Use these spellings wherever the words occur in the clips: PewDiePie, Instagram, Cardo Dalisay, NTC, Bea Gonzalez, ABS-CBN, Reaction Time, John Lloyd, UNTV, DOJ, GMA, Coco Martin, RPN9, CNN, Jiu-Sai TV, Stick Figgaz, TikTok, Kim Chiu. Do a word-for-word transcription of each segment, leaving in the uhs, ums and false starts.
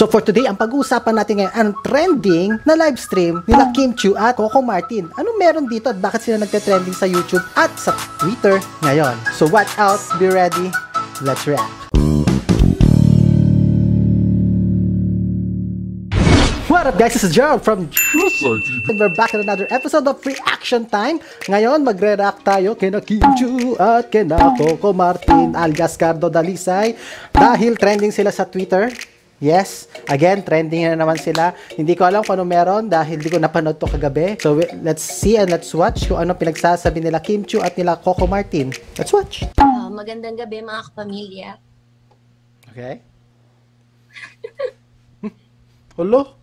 So for today, ang pag-uusapan natin ngayon, ang trending na live stream nila Kim Chiu at Coco Martin. Anong meron dito at bakit sila nagte-trending sa YouTube at sa Twitter ngayon? So watch out, be ready, let's react. What up guys, this is Gerald from Jiu-Sai T V and we're back in another episode of Reaction Time. Ngayon magre-react tayo kina Kim Chiu at kina Coco Martin alias Cardo Dalisay dahil trending sila sa Twitter. Yes, again, trending na naman sila. Hindi ko alam kung ano meron dahil hindi ko napanood to kagabi. So let's see and let's watch kung ano pinagsasabi nila Kim Chiu at nila Coco Martin. Let's watch. Uh, magandang gabi mga kapamilya. Okay. Hello?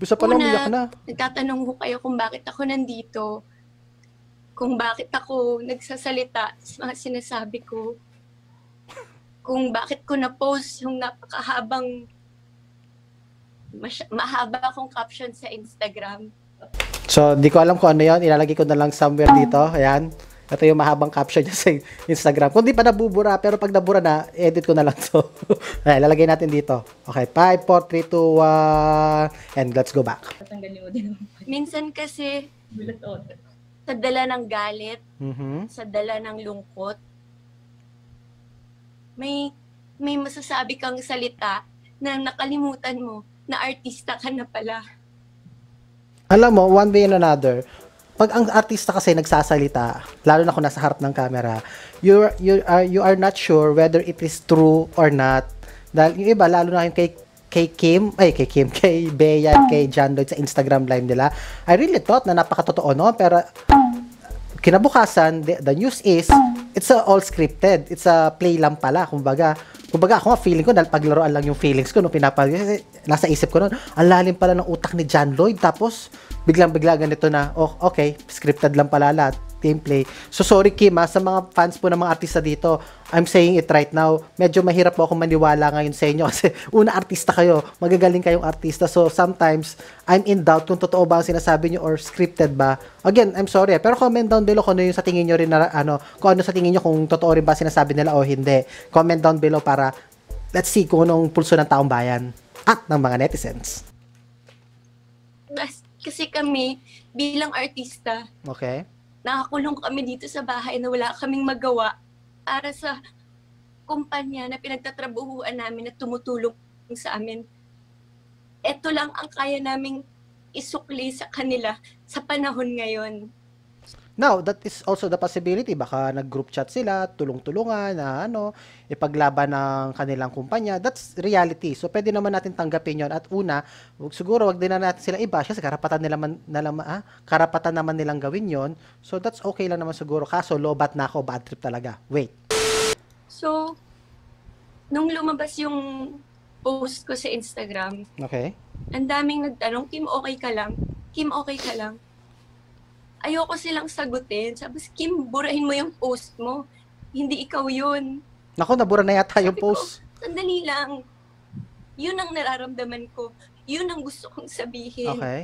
Bisa pa lang, umiyak na. Nagtatanong ko kayo kung bakit ako nandito. Kung bakit ako nagsasalita sa mga sinasabi ko. Kung bakit ko na-post yung napakahabang, mahaba kong caption sa Instagram. So, di ko alam kung ano yon. Ilalagay ko na lang somewhere dito. Ayan. Ito yung mahabang caption niya sa Instagram. Kung di pa nabubura, pero pag nabura na, edit ko na lang ito. Ayan, lalagay natin dito. Okay, five, four, three, two, one, and let's go back. Minsan kasi, sa dala ng galit, mm-hmm. sa dala ng lungkot, may, may masasabi kang salita na nakalimutan mo na artista ka na pala. Alam mo, one way and another, pag ang artista kasi nagsasalita, lalo na kung nasa harap ng camera, you are, you are, you are not sure whether it is true or not. Dahil yung iba, lalo na yung kay, kay Kim, ay kay Kim, kay Bea, kay John Lloyd sa Instagram live nila, I really thought na napakatotoo, no? Pero kinabukasan, the, the news is, it's a all scripted. It's a play lang pala, kumbaga. Kumbaga ako nga, feeling ko, dahil paglaroan lang yung feelings ko, no, pinapag- nasa isip ko noon, ang lalim pala ng utak ni John Lloyd, tapos biglang-bigla ganito na, oh, okay, scripted lang pala lahat, team play. So sorry Kim, ha, sa mga fans po ng mga artista dito, I'm saying it right now, medyo mahirap po akong maniwala ngayon sa inyo kasi una, artista kayo, magagaling kayong artista, so sometimes, I'm in doubt kung totoo ba ang sinasabi nyo or scripted ba. Again, I'm sorry, pero comment down below kung ano yung sa tingin nyo rin na, ano, kung ano sa tingin nyo kung totoo rin ba sinasabi nila o hindi. Comment down below para let's see kung anong pulso ng taong bayan at ng mga netizens. Kasi kami, bilang artista, okay, nakakulong kami dito sa bahay na wala kaming magawa para sa kumpanya na pinagtatrabuhuan namin na tumutulong sa amin. Ito lang ang kaya naming isukli sa kanila sa panahon ngayon. Now, that is also the possibility. Baka nag-group chat sila, tulong-tulungan, na ano, ipaglaban ng kanilang kumpanya. That's reality. So, pwede naman natin tanggapin yon. At una, siguro, wag din na natin sila i-bash kasi karapatan, nila man, nalama, ah, karapatan naman nilang gawin yon. So, that's okay lang naman siguro. Kaso, lobat na ako, bad trip talaga. Wait. So, nung lumabas yung post ko sa Instagram, okay, ang daming nagtanong, Kim, okay ka lang? Kim, okay ka lang? Ayoko silang sagutin. Sabi, Kim, burahin mo yung post mo. Hindi ikaw yun. Naku, nabura na yata yung post. Sabi ko, sandali lang. Yun ang nararamdaman ko. Yun ang gusto kong sabihin. Okay.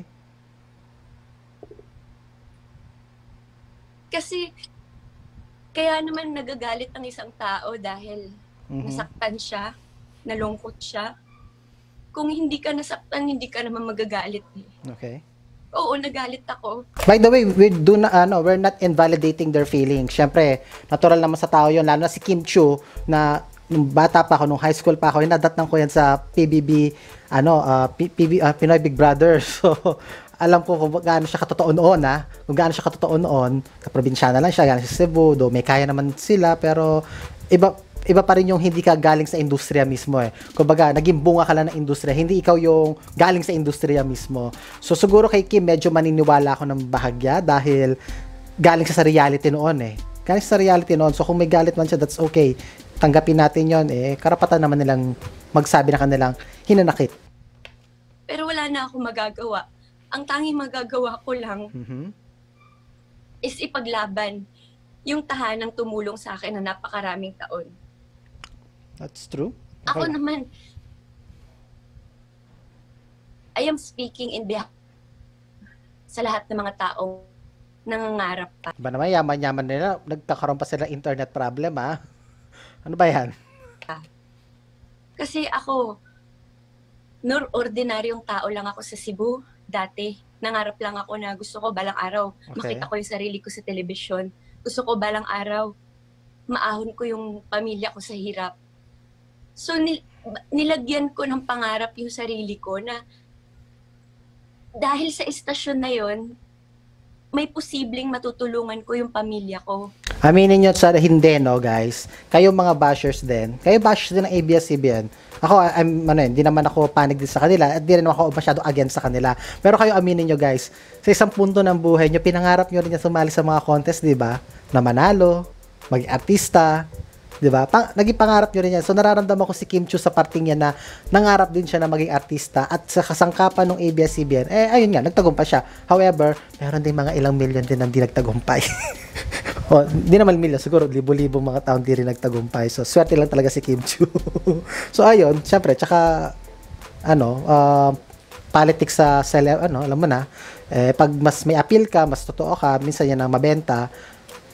Kasi, kaya naman nagagalit ang isang tao dahil mm-hmm. nasaktan siya, nalungkot siya. Kung hindi ka nasaktan, hindi ka naman magagalit. Okay. Oo, nagalit ako. By the way, we do na, ano, we're not invalidating their feelings. Siyempre, natural naman sa tao yun. Lalo na si Kim Chiu, na nung bata pa ako, nung high school pa ako, inadatnan ko yan sa P B B, ano, uh, P B, uh, Pinoy Big Brother. So, alam ko kung gaano siya katotoo noon, ha? Kung gaano siya katotoo noon, kaprobinsyana lang siya, gaano siya sa Cebu, do, may kaya naman sila, pero iba... iba pa rin yung hindi ka galing sa industriya mismo eh. Kumbaga, naging bunga ka lang ng industriya. Hindi ikaw yung galing sa industriya mismo. So, siguro kay Kim, medyo maniniwala ako ng bahagya dahil galing sa reality noon eh. Galing sa reality noon. So, kung may galit man siya, that's okay. Tanggapin natin yon eh. Karapatan naman nilang magsabi na kanilang hinanakit. Pero wala na ako magagawa. Ang tanging magagawa ko lang mm-hmm. is ipaglaban yung tahanang tumulong sa akin na napakaraming taon. That's true. Okay. Ako naman, I am speaking in behalf sa lahat ng mga taong nangangarap pa. Ba naman, yaman-yaman nila, nagkakaroon pa sila internet problem, ha? Ano ba yan? Kasi ako, Nur, ordinaryong tao lang ako sa Cebu dati. Nangarap lang ako na gusto ko balang araw. Okay. Makita ko yung sarili ko sa telebisyon. Gusto ko balang araw. Maahon ko yung pamilya ko sa hirap. So nil nilagyan ko ng pangarap yung sarili ko na dahil sa istasyon na yon, may posibleng matutulungan ko yung pamilya ko. Aminin nyo sa hindi, no, guys? Kayo mga bashers din. Kayo bashers din ng A B S C B N. Ako, I'm, ano yun, di naman ako panig din sa kanila at di naman ako masyado against sa kanila. Pero kayo, aminin nyo, guys, sa isang punto ng buhay nyo, pinangarap nyo rin na sumali sa mga contest, di ba? Na manalo, maging artista, di ba? Naging pangarap nyo rin yan. So, nararamdaman ko si Kim Chiu sa parting yan na nangarap din siya na maging artista at sa kasangkapan ng A B S C B N, eh, ayun nga, nagtagumpay siya. However, meron din mga ilang million din ang di nagtagumpay. O, di naman million, siguro libo-libo mga taong di rin nagtagumpay. So, swerte lang talaga si Kim Chiu. So, ayun, syempre, tsaka, ano, uh, politics sa, sele, ano, alam mo na, eh, pag mas may appeal ka, mas totoo ka, minsan yan ang mabenta,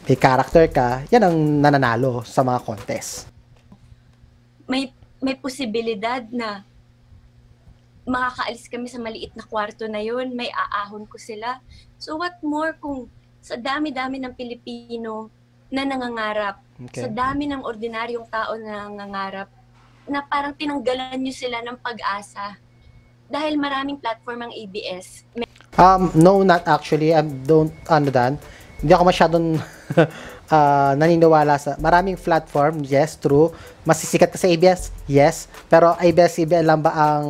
may character ka, yan ang nananalo sa mga contest. May, may posibilidad na makakaalis kami sa maliit na kwarto na yun, may aahon ko sila. So what more kung sa dami-dami ng Pilipino na nangangarap, okay, sa dami ng ordinaryong tao na nangangarap, na parang tinanggalan nyo sila ng pag-asa dahil maraming platform ang A B S. May um, no, not actually. I don't, ano dan, hindi ako masyadong uh, naniniwala sa maraming platform, yes, true. Masisikat ka sa A B S, yes. Pero A B S C B N lang ba ang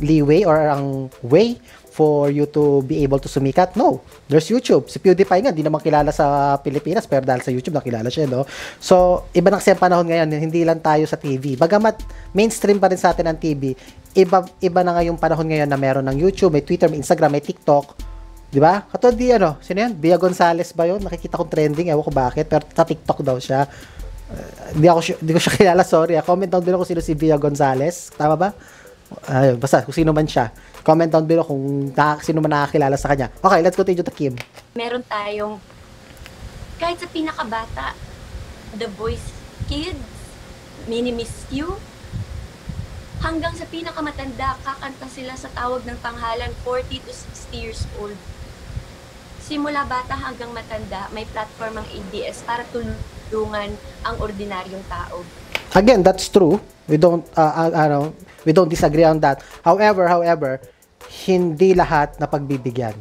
leeway or ang way for you to be able to sumikat? No. There's YouTube. Si PewDiePie nga, hindi naman kilala sa Pilipinas, pero dahil sa YouTube, nakilala siya, no? So, iba na kasi ang panahon ngayon, hindi lang tayo sa T V. Bagamat mainstream pa rin sa atin ang T V, iba, iba na nga yung panahon ngayon na meron ng YouTube, may Twitter, may Instagram, may TikTok. Diba? Katulad di ano, sino yan? Bea Gonzalez ba yun? Nakikita kong trending, ewan ko bakit, pero sa TikTok daw siya. Uh, di, ako, di ko siya kilala, sorry. Comment down below kung sino si Bea Gonzalez. Tama ba? Uh, basta, kung sino man siya. Comment down below kung na, sino man nakakilala sa kanya. Okay, let's continue to Kim. Meron tayong, kahit sa pinakabata, The Voice Kids, Mini Miss You, hanggang sa pinakamatanda, kakanta sila sa tawag ng panghalan, forty to sixty years old. Simula bata hanggang matanda, may platform ang A B S para tulungan ang ordinaryong tao. Again, that's true. We don't uh, uh, ano, we don't disagree on that. However, however, hindi lahat na pagbibigyan.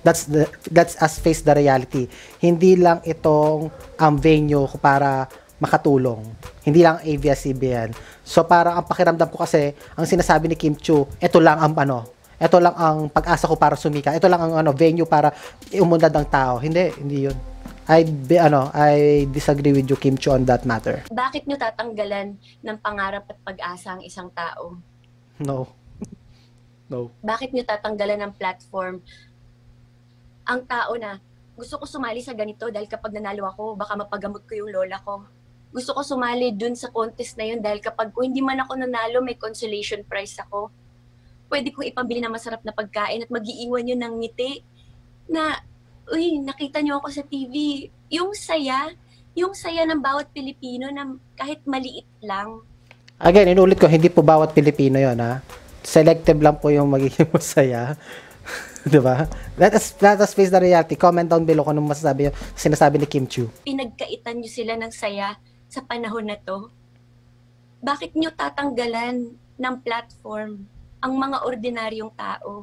That's the, that's as face the reality. Hindi lang itong ang venue para makatulong. Hindi lang A B S C B N. So para ang pakiramdam ko kasi, ang sinasabi ni Kim Chiu, ito lang ang ano, ito lang ang pag-asa ko para sumika. Ito lang ang ano venue para umunlad ang tao. Hindi, hindi 'yun. I be, ano, I disagree with you, Kim Chiu, on that matter. Bakit niyo tatanggalan ng pangarap at pag-asa ang isang tao? No. No. Bakit niyo tatanggalan ng platform ang tao na gusto ko sumali sa ganito dahil kapag nanalo ako, baka mapagamot ko yung lola ko. Gusto ko sumali dun sa contest na 'yun dahil kapag ko hindi man ako nanalo, may consolation prize ako. Pwede kong ipabili na masarap na pagkain at mag-iiwan yun ng ngiti na, uy, nakita niyo ako sa T V. Yung saya, yung saya ng bawat Pilipino na kahit maliit lang. Again, inulit ko, hindi po bawat Pilipino yun, ha? Selective lang po yung magiging masaya. Diba? Let us, let us face the reality. Comment down below kung anong masasabi yung sinasabi ni Kim Chiu. Pinagkaitan niyo sila ng saya sa panahon na to. Bakit niyo tatanggalan ng platform ang mga ordinaryong tao?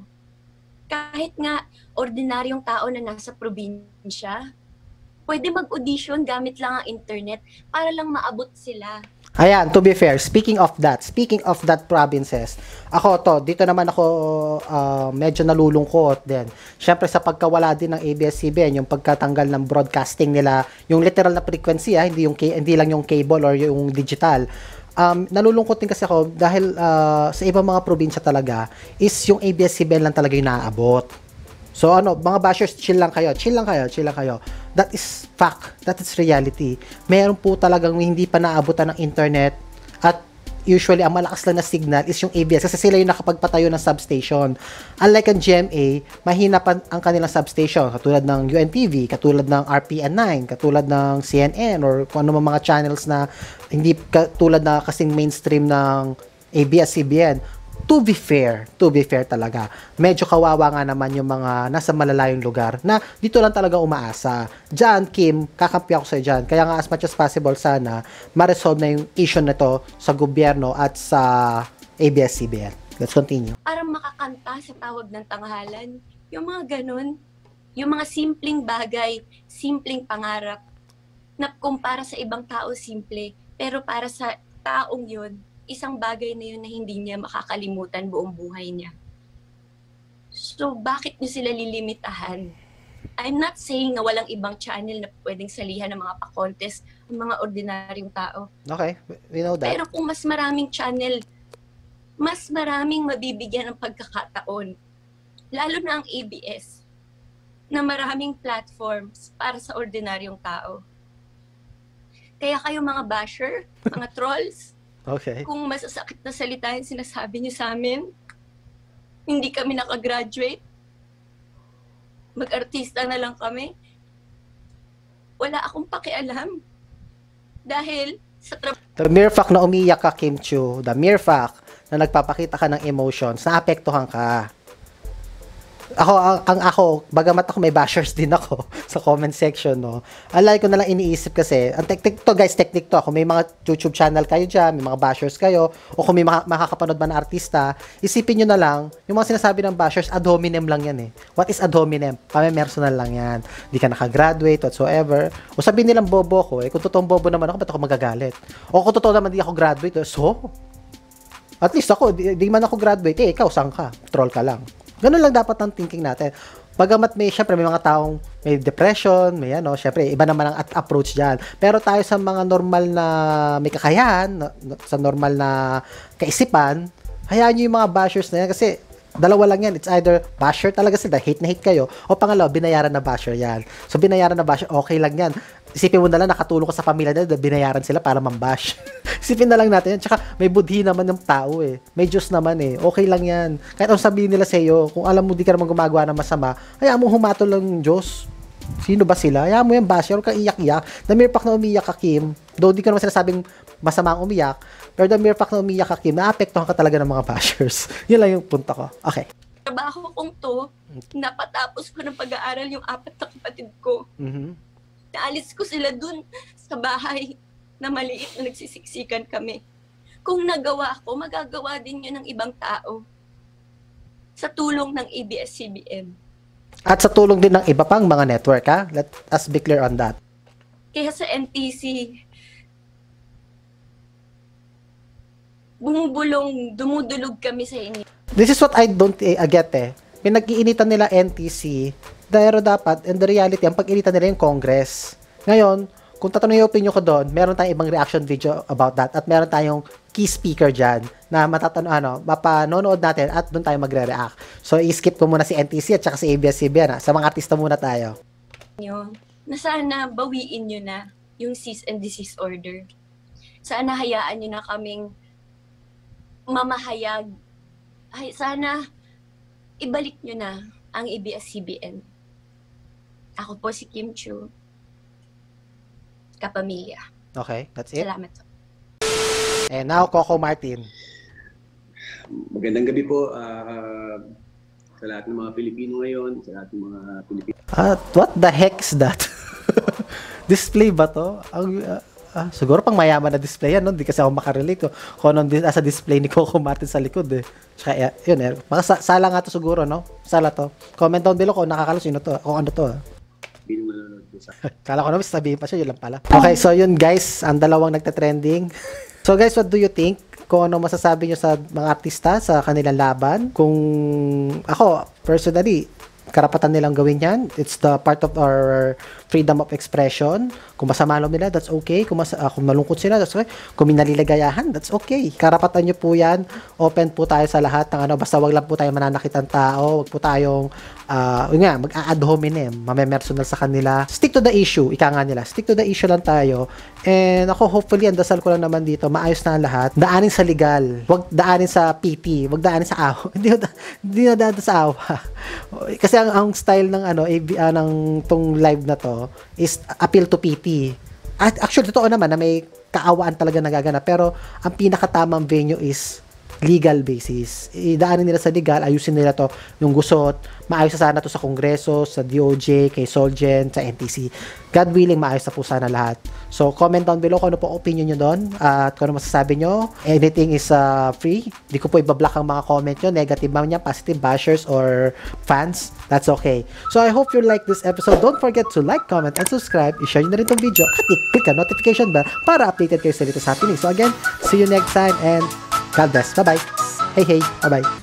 Kahit nga ordinaryong tao na nasa probinsya, pwede mag-audition gamit lang ang internet para lang maabot sila. Ayan, to be fair, speaking of that, speaking of that provinces, ako to, dito naman ako uh, medyo nalulungkot din. Siyempre sa pagkawala din ng A B S C B N, yung pagkatanggal ng broadcasting nila, yung literal na frequency, ah, hindi, yung, hindi lang yung cable or yung digital. Um, nalulungkot din kasi ako dahil uh, sa ibang mga probinsya talaga is yung A B S C B N lang talaga yung naaabot. So ano, mga bashers, chill lang kayo, chill lang kayo, chill lang kayo. That is fact, that is reality. Meron po talagang hindi pa naabutan ng internet at usually ang malakas lang na signal is yung A B S kasi sila yung nakapagpatayo ng substation. Unlike ang G M A, mahina pa ang kanilang substation, katulad ng U N T V, katulad ng R P N nine, katulad ng C N N or kung ano mga channels na hindi katulad na kasing mainstream ng A B S C B N. to be fair, to be fair talaga, medyo kawawa nga naman yung mga nasa malalayong lugar na dito lang talaga umaasa. Diyan, Kim, kakampi ako sa'yo dyan. Kaya nga as much as possible sana, ma-resolve na yung issue na to sa gobyerno at sa A B S C B N. Let's continue. Para makakanta sa tawag ng tanghalan, yung mga ganun, yung mga simpleng bagay, simpleng pangarap, na kumpara sa ibang tao simple, pero para sa taong yun, isang bagay na yun na hindi niya makakalimutan buong buhay niya. So, bakit niyo sila lilimitahan? I'm not saying na walang ibang channel na pwedeng salihan ng mga pa-contest, ng mga ordinaryong tao. Okay, we know that. Pero kung mas maraming channel, mas maraming mabibigyan ng pagkakataon. Lalo na ang A B S, na maraming platforms para sa ordinaryong tao. Kaya kayo mga basher, mga trolls, okay, kung masasakit na salita yung sinasabi niyo sa amin, hindi kami nakagraduate, mag-artista na lang kami, wala akong pakialam. Dahil sa trabaho... The mere fact na umiyak ka, Kim Chiu, the mere fact na nagpapakita ka ng emotions, naapektuhan ka. Ako, ang, ang ako, bagamat ako may bashers din ako sa comment section, no. Alay ko na lang iniisip kasi, ang technique to, guys, technique to. Kung may mga YouTube channel kayo dyan, may mga bashers kayo, o kung may mga makakapanood man na artista, isipin nyo na lang, yung mga sinasabi ng bashers, ad hominem lang yan eh. What is ad hominem? Pamimersonal lang yan. Hindi ka nakagraduate, whatsoever. O sabihin nilang bobo ko eh, kung totoong bobo naman ako, ba't ako magagalit? O kung totoo naman di ako graduate, so? At least ako, di, di man ako graduate, eh, ikaw, saan ka? Troll ka lang. Ganun lang dapat ang thinking natin. Pagamat may, syempre, may mga taong may depression, may ano, syempre, iba naman ang at approach dyan. Pero tayo sa mga normal na may kakayahan, sa normal na kaisipan, hayaan nyo yung mga bashers na yan kasi dalawa lang yan. It's either basher talaga sila, hate na hate kayo, o pangalawa, binayaran na basher yan. So, binayaran na basher, okay lang yan. Isipin mo na lang, nakatulong ka sa pamilya nila, binayaran sila para mambash. Isipin na lang natin yan. Tsaka, may budhi naman ng tao eh. May Diyos naman eh. Okay lang yan. Kahit ang sabihin nila sa'yo, kung alam mo di ka naman gumagawa ng masama, hayaan mo humatol ng Diyos. Sino ba sila? Hayaan mo yung basher, huwag kang iyak-iyak. The mere fact na umiyak ka, Kim, though di ka naman sinasabing masama ang umiyak, pero the mere fact na umiyak ka, Kim, naapektuhan ka talaga ng mga bashers. Yun lang yung punta ko. Okay. Trabaho kong to, napatapos ko ng pag-aaral yung apat na kapatid ko. Mm-hmm. Naalis ko sila dun sa bahay na maliit na nagsisiksikan kami. Kung nagawa ko, magagawa din yun ng ibang tao sa tulong ng A B S C B N. At sa tulong din ng iba pang mga network, ha? Let us be clear on that. Kaya sa N T C, bumubulong, dumudulog kami sa inyo. This is what I don't uh, get eh. Pinag-iinitan nila N T C, pero dapat, in the reality, ang pag-iinitan nila yung Congress. Ngayon, kung tatanungin yung opinion ko doon, meron tayong ibang reaction video about that at meron tayong key speaker dyan na matatanong, ano, mapanonood natin at doon tayo magre-react. So, i-skip ko muna si N T C at saka si A B S C B N. Sa mga artista muna tayo. Na sana bawiin nyo na yung cease and desist order. Sana hayaan nyo na kaming mamahayag. Ay, sana ibalik nyo na ang A B S C B N. Ako po si Kim Chiu, kapamilya. Okay, that's it. Salamat. And now, Coco Martin. Magandang gabi po uh, sa lahat ng mga Pilipino ngayon, sa lahat ng mga Pilipino. Uh, what the heck is that? Display ba to? Ang... Uh, Ah, siguro pang mayaman na display yan, no? Hindi kasi ako makarelate ko. Kung ano sa display ni Coco Martin sa likod, eh. Tsaka, yun, eh. Maka sala nga to siguro, no? Sala to. Comment down below kung nakakalos yun to, kung ano to, ah. Kala ko naman, sabihin pa siya, yun lang pala. Okay, so yun, guys. Ang dalawang nagtatrending. So, guys, what do you think? Kung ano masasabi nyo sa mga artista, sa kanilang laban? Kung ako, personally, karapatan nilang gawin yan. It's the part of our freedom of expression. Kung masama loob nila, that's okay. Kung, mas, uh, kung malungkot sila, that's okay. Kung minaliligagayahan, that's okay. Karapatan nyo po yan. Open po tayo sa lahat ng ano. Basta wag lang po tayo mananakit ng tao. Wag po tayong, uh, yun nga, mag-a-ad hominem. Mamemersonal sa kanila. Stick to the issue. Ika nga nila. Stick to the issue lang tayo. And ako, hopefully, ang dasal ko lang naman dito, maayos na ang lahat. Daanin sa legal. Wag daanin sa P T. Wag daanin sa awa. Hindi na, hindi na daan sa awa. Kasi ang, ang style ng ano A B, uh, ng tong live na to is appeal to P T. At actually totoo naman na may kaawaan talaga nagaganap pero ang pinakatamang venue is legal basis. Idaanin nila sa legal, ayusin nila to yung gusot, maayos na sana to sa Kongreso, sa D O J, kay Solgen, sa N T C. God willing, maayos na po sana lahat. So, comment down below kung ano po opinion nyo doon at kung ano masasabi nyo. Anything is uh, free. Hindi ko po ibablock ang mga comment nyo. Negative man yan, positive, bashers, or fans. That's okay. So, I hope you like this episode. Don't forget to like, comment, and subscribe. I-share nyo na rin itong video at i-click ang notification bell para updated kayo sa dito sa happening. So, again, see you next time and God bless. Bye-bye. Hey, hey. Bye-bye.